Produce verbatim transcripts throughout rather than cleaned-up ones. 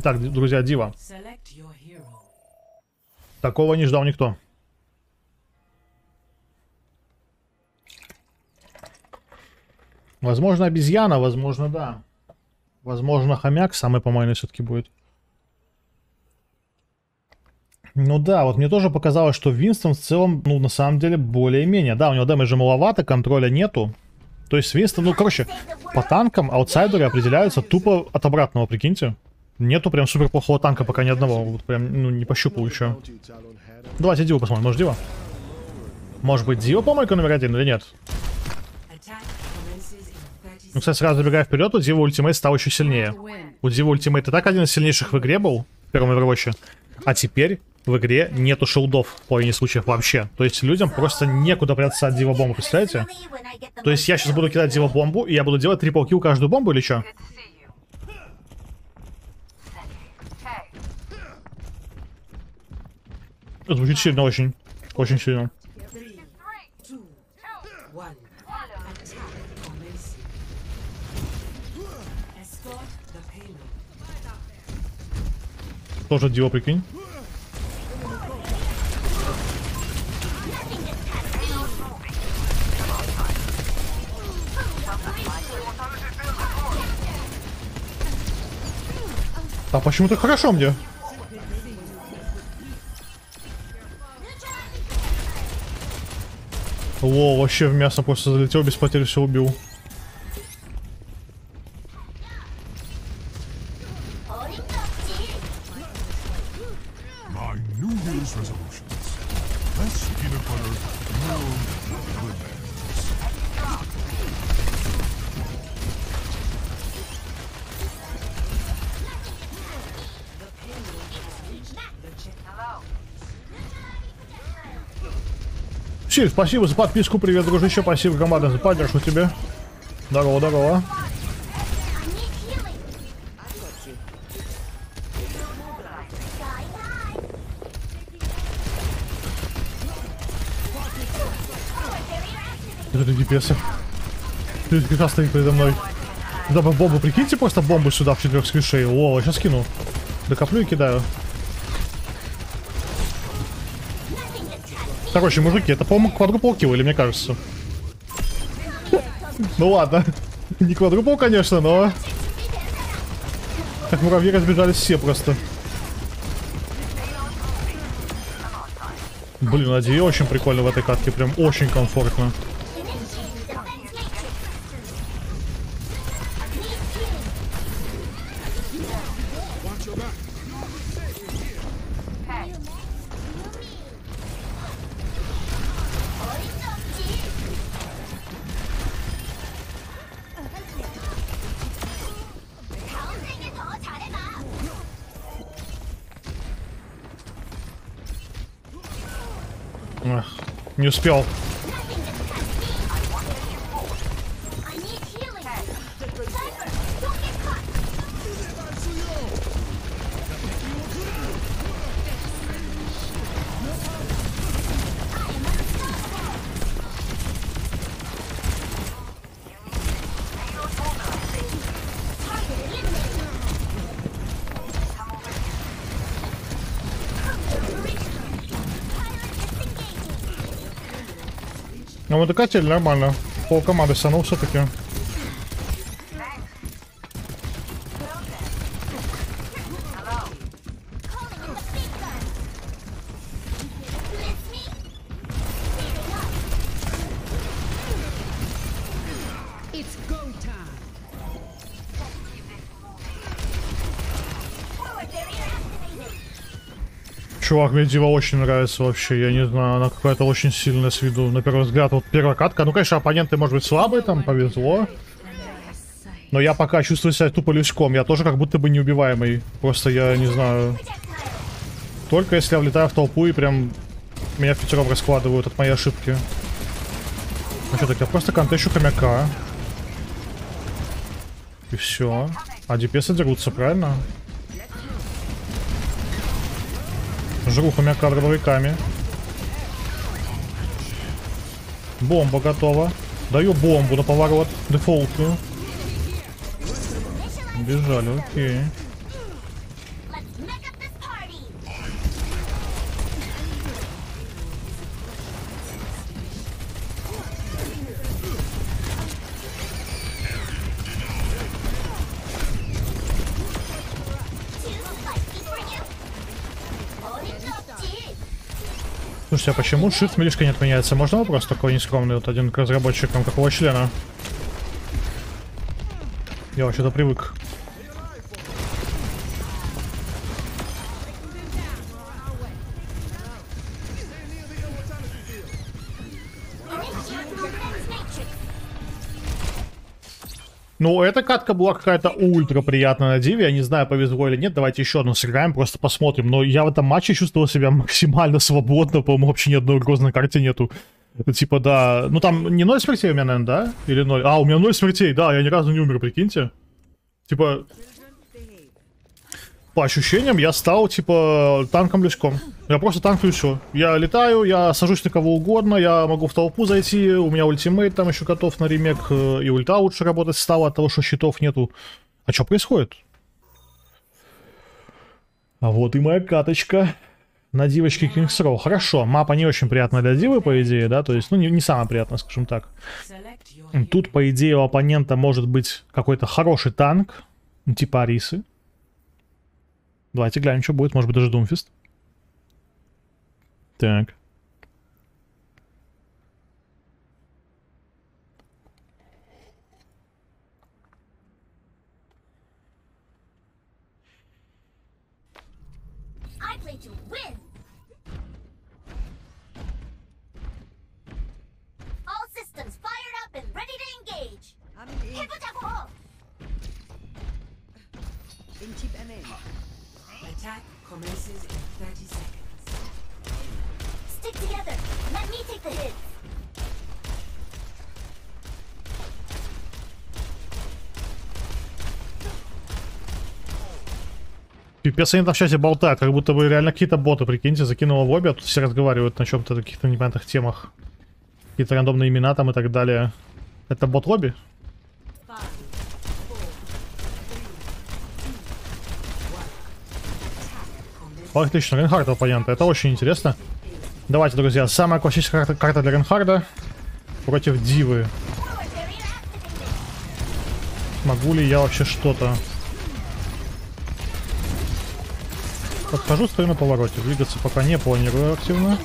Итак, друзья, Дива. Такого не ждал никто. Возможно, обезьяна, возможно, да. Возможно, хомяк самый помойный все-таки будет. Ну да, вот мне тоже показалось, что Винстон в целом, ну, на самом деле, более-менее. Да, у него дэмэджа маловато, контроля нету. То есть Винстон, ну, короче, по танкам аутсайдеры определяются тупо от обратного, прикиньте. Нету прям супер плохого танка пока ни одного. Вот прям, ну, не пощупал еще. Давайте Диву посмотрим. Может, Дива? Может быть, Дива помойка номер один или нет? Ну, кстати, сразу забегая вперед, у Дивы ультимейт стал еще сильнее. У Дивы ультимейт и так один из сильнейших в игре был, в первом Overwatch. А теперь в игре нету шилдов в половине случаев вообще. То есть людям просто некуда прятаться от Дива-бомбы, представляете? То есть я сейчас буду кидать Дива-бомбу, и я буду делать трипл-кил каждую бомбу или что? Звучит сильно очень. Очень сильно. Тоже Дива, прикинь. А почему-то хорошо мне. О, вообще в мясо просто залетел, без потерь все убил. Силь, спасибо за подписку, привет, дружище, спасибо громадно за поддержку тебе. Здорово, здорово. Это дипесы. Ты как стоит передо мной. Да, бомбу, прикиньте, просто бомбу сюда в четверг скришей. О, сейчас кину. Докоплю и кидаю. Короче, мужики, это, по-моему, квадрупл-килл, или мне кажется? Ну ладно. Не квадрупл, конечно, но... Как муравьи разбежались все просто. Блин, на Диве очень прикольно в этой катке, прям очень комфортно. Не успел. Ну, это катили нормально. Пол команды санул все-таки. Чувак, мне Дива очень нравится вообще, я не знаю, она какая-то очень сильная с виду, на первый взгляд, вот первая катка, ну конечно оппоненты может быть слабые, там повезло, но я пока чувствую себя тупо лючком, я тоже как будто бы неубиваемый, просто я не знаю, только если я влетаю в толпу и прям меня пятером раскладывают от моей ошибки. Ну что так, я просто контещу хомяка, и все, а дипесы дерутся, правильно? Жрухами, кадровиками. Бомба готова. Даю бомбу на поворот. Дефолтную. Бежали, окей. Слушайте, а почему шифт милишка не отменяется? Можно вопрос такой нескромный вот один к разработчикам какого члена? Я вообще-то привык. Ну, эта катка была какая-то ультра приятная на Диве. Я не знаю, повезло или нет. Давайте еще одну сыграем, просто посмотрим. Но я в этом матче чувствовал себя максимально свободно. По-моему, вообще ни одной угрозы на карте нету. Типа, да... Ну, там не ноль смертей у меня, наверное, да? Или ноль? А, у меня ноль смертей, да. Я ни разу не умер, прикиньте. Типа... По ощущениям, я стал, типа, танком-лючком. Я просто танк лючу. Я летаю, я сажусь на кого угодно, я могу в толпу зайти, у меня ультимейт там еще готов на ремек, и ульта лучше работать стала от того, что щитов нету. А что происходит? А вот и моя каточка на дивочке King's Row. Хорошо, мапа не очень приятная для дивы, по идее, да? То есть, ну, не, не самая приятная, скажем так. Тут, по идее, у оппонента может быть какой-то хороший танк, типа Арисы. Давайте глянем, что будет. Может быть, даже Думфист. Так. Пипец, они там в чате болтают, как будто бы реально какие-то боты, прикиньте, закинула в обе, а тут все разговаривают на чем-то, каких-то непонятных темах. Какие-то рандомные имена там и так далее. Это бот-лобби? Отлично, Рейнхардт оппонента, это очень интересно. Давайте, друзья, самая классическая карта, карта для Рейнхардта против Дивы. Могу ли я вообще что-то? Подхожу, стою на повороте. Двигаться пока не планирую активно.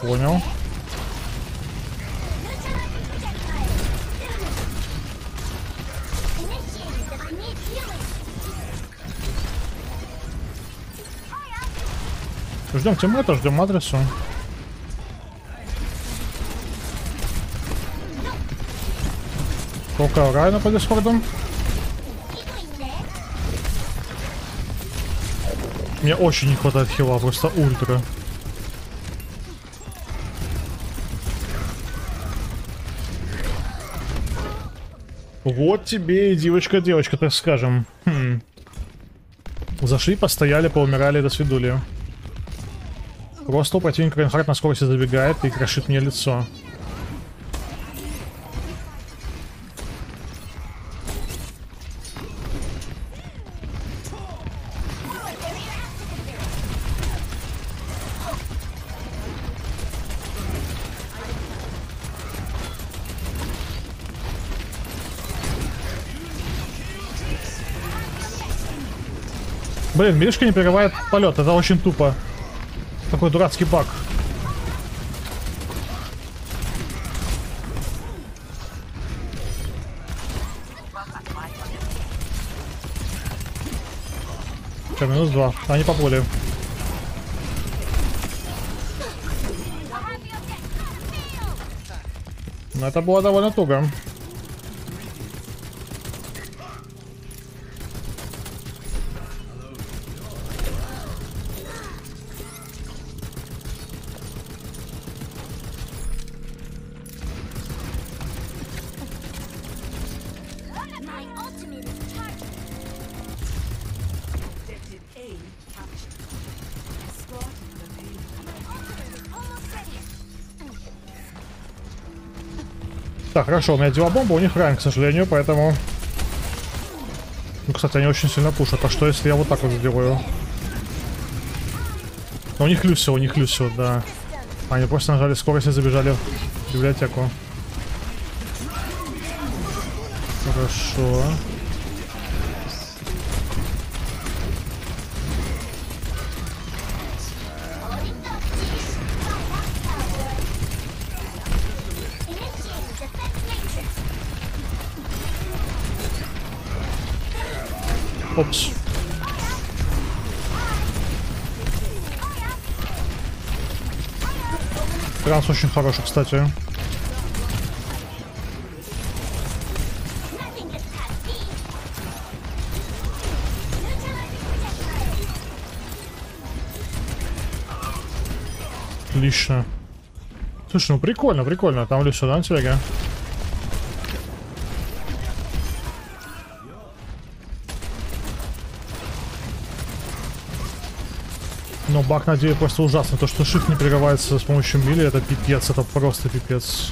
Понял. Ждем тиммейта, ждем адресу. Только Райна по дискордам. Мне очень не хватает хила, просто ультра. Вот тебе и девочка-девочка, так скажем. Хм. Зашли, постояли, поумирали, до свидули. Просто противник Рейнхардт на скорости забегает и крошит мне лицо. Блин, мишка не прерывает полет, это очень тупо. Такой дурацкий баг. Что, минус два. Они по полю. Но это было довольно туго. Так, хорошо, у меня Дива-бомба, у них ран, к сожалению, поэтому... Ну, кстати, они очень сильно пушат, а что если я вот так вот сделаю? Но у них люсил, у них люсил, да. Они просто нажали скорость и забежали в библиотеку. Хорошо. Опс. Транс очень хороший, кстати. Отлично. Слушай, ну прикольно, прикольно. Там Люся, да, телега? Но баг на Диве просто ужасно. То, что шифт не прерывается с помощью мили, это пипец, это просто пипец.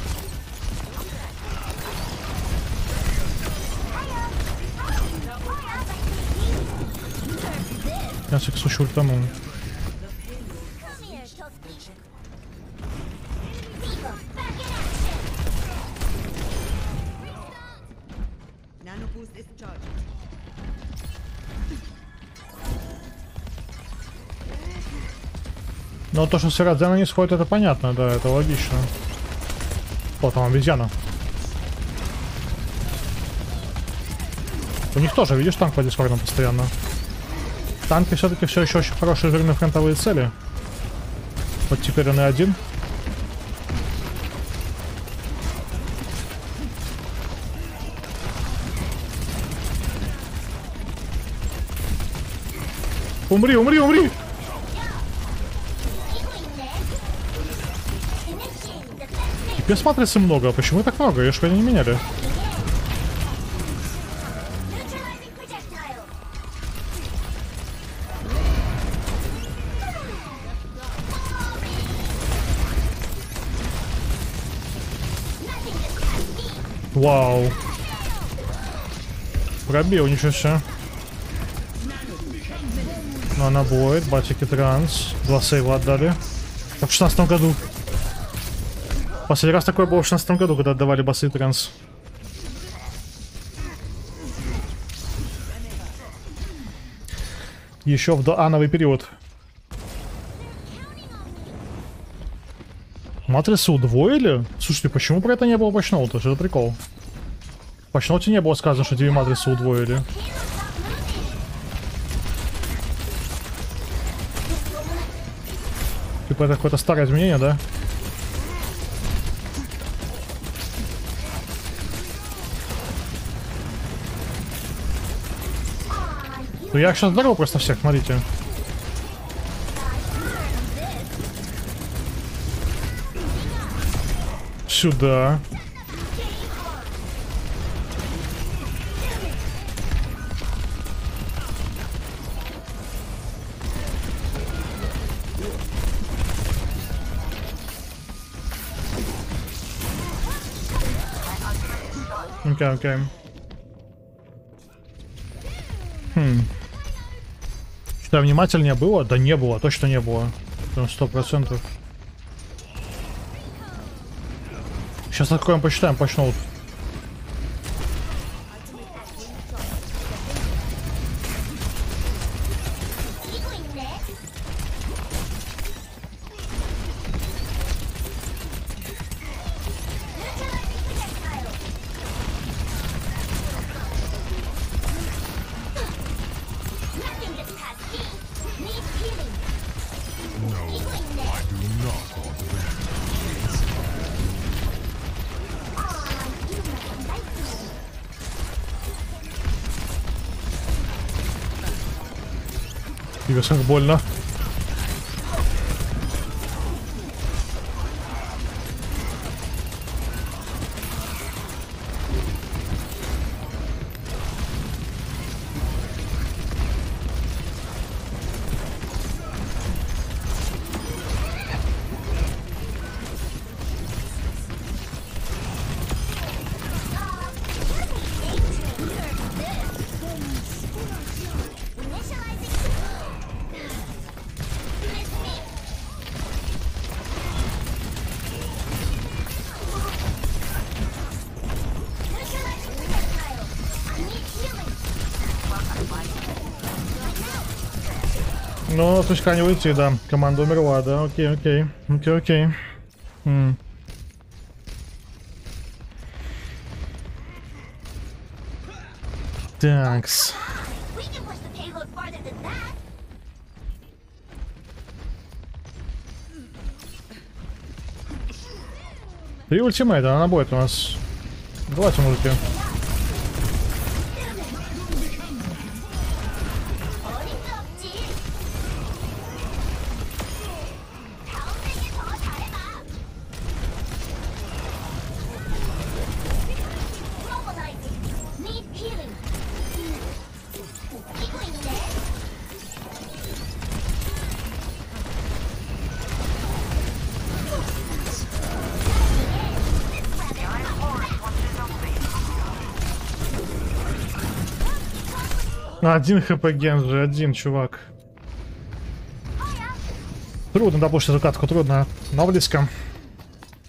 Я, в всяком случае, ультанул. Но то, что с Ирадзе не сходит, это понятно, да, это логично. Вот там обезьяна. У них тоже, видишь, танк по дискордам постоянно. Танки все-таки все еще очень хорошие жирные фронтовые цели. Вот теперь он и один. Умри, умри, умри! Без матрицы много, а почему так много? Я ж не меняли. Вау. Пробил, ничего себе. Но она будет, батики транс. Два сейва отдали. В шестнадцатом году. Последний раз такое было в шестнадцатом году, когда отдавали басы транс. Еще в доановый период. Матрицу удвоили? Слушайте, почему про это не было пачноута? Это прикол. В пачноуте не было сказано, что тебе матрицу удвоили. Типа это какое-то старое изменение, да? Я сейчас здорово просто всех, смотрите. Сюда. Окей, окей. Хм. Что, внимательнее было? Да не было, точно не было. Сто процентов. Сейчас откроем, почитаем, почнут. Как больно. Ну, точка не уйти, да. Команда умерла, да. Окей, окей. Окей, окей. М. Такс. И ультимейта, она будет у нас. Давайте, мужики. Один хп Генджи, один, чувак. Трудно допустить эту катку, трудно. Но близко.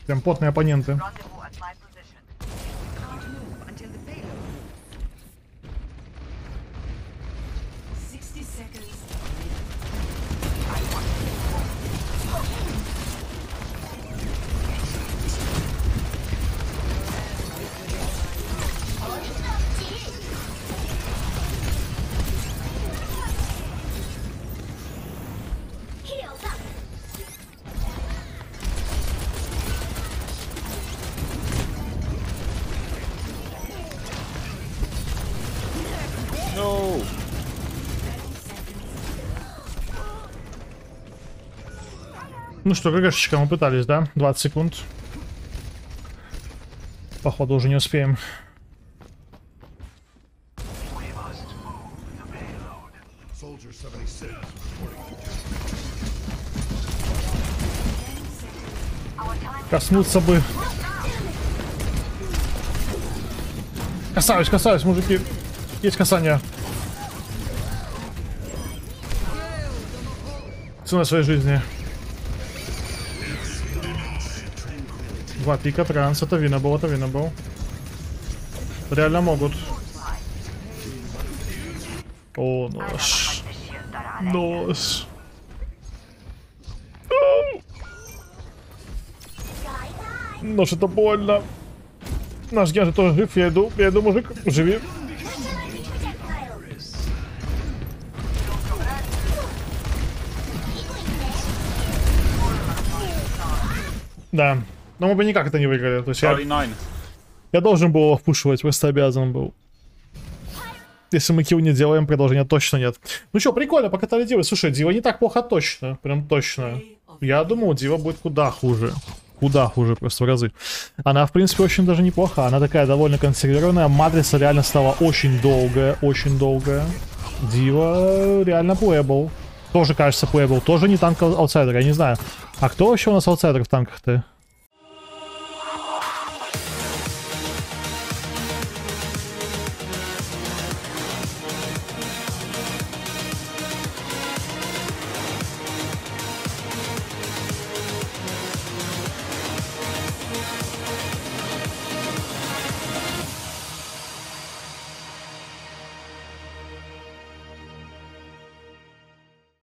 Прям потные оппоненты. Ну что, ГГшечка, мы пытались, да? двадцать секунд. Походу уже не успеем. Коснуться бы. Касаюсь, касаюсь, мужики. Есть касание. Цена своей жизни. Два пика, транс, это вина был, это вина был. Реально могут. О, нож. Нож. Нож, это больно. Наш Генджи тоже жив, я иду, я иду, мужик, живи. Да. Но мы бы никак это не выиграли. То есть я, я должен был его впушивать, просто обязан был. Если мы килл не делаем, продолжения точно нет. Ну что, прикольно, покатали Дива. Слушай, Дива не так плохо точно. Прям точно. Я думал, Дива будет куда хуже. Куда хуже, просто в разы. Она, в принципе, очень даже неплоха. Она такая довольно консервированная. Матрица реально стала очень долгая. Очень долгая. Дива реально плейбл. Тоже, кажется, плейбл. Тоже не танк аутсайдер, я не знаю. А кто вообще у нас аутсайдер в танках-то?